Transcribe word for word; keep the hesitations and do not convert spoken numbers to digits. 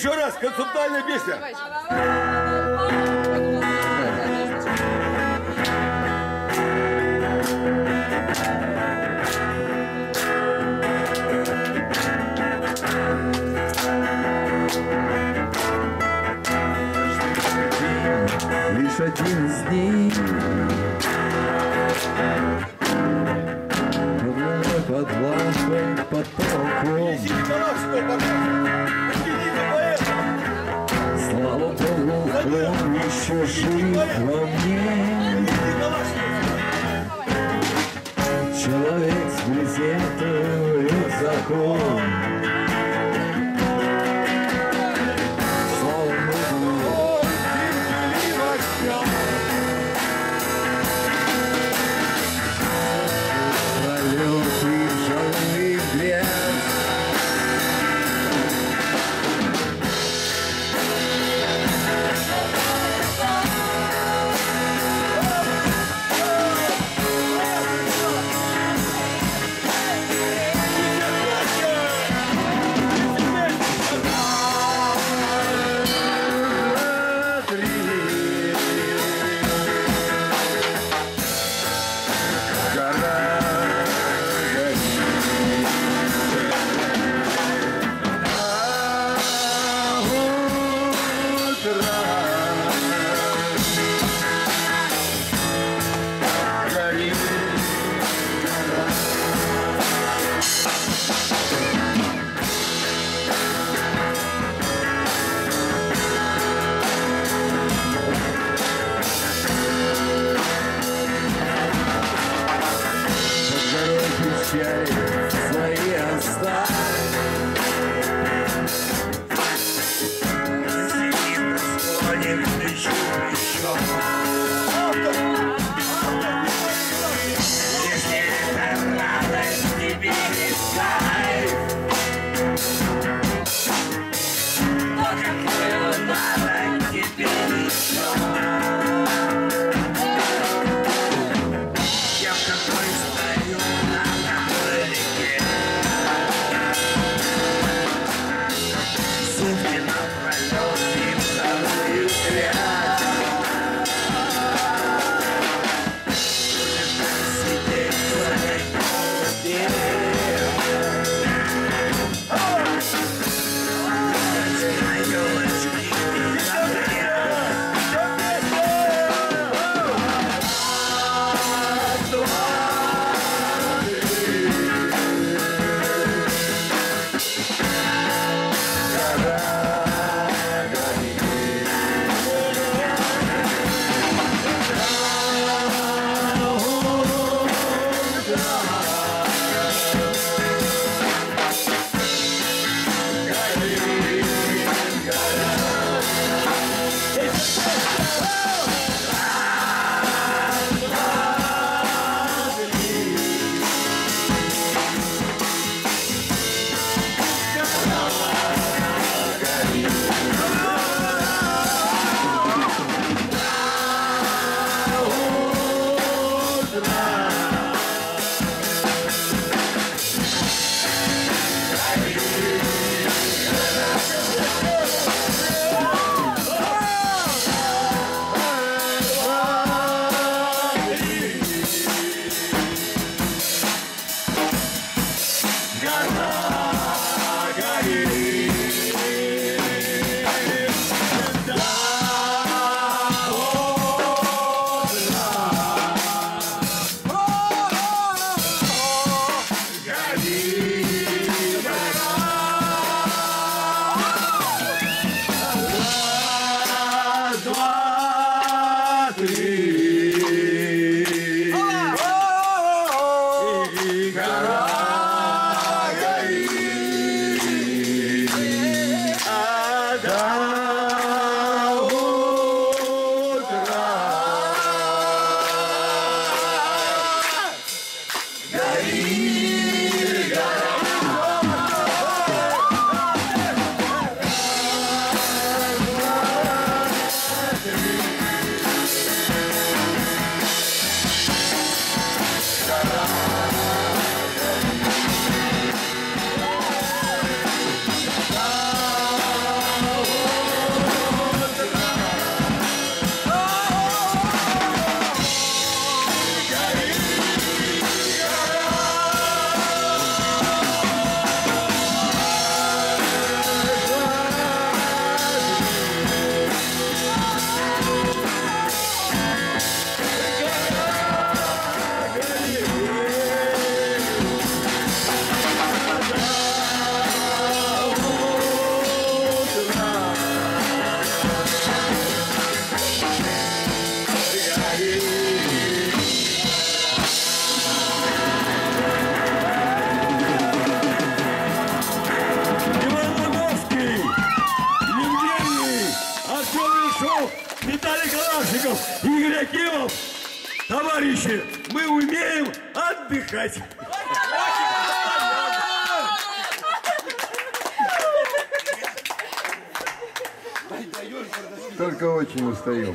Еще раз, концептуальная песня. Лишь один из дней под лампой, под потолком слава Богу, он еще жив во мне. Человек с газетой и рюкзаком, слава Богу, пролеты жженый грязь. Yeah. Яков Игорь Акимов. Товарищи, мы умеем отдыхать. Только очень устаю.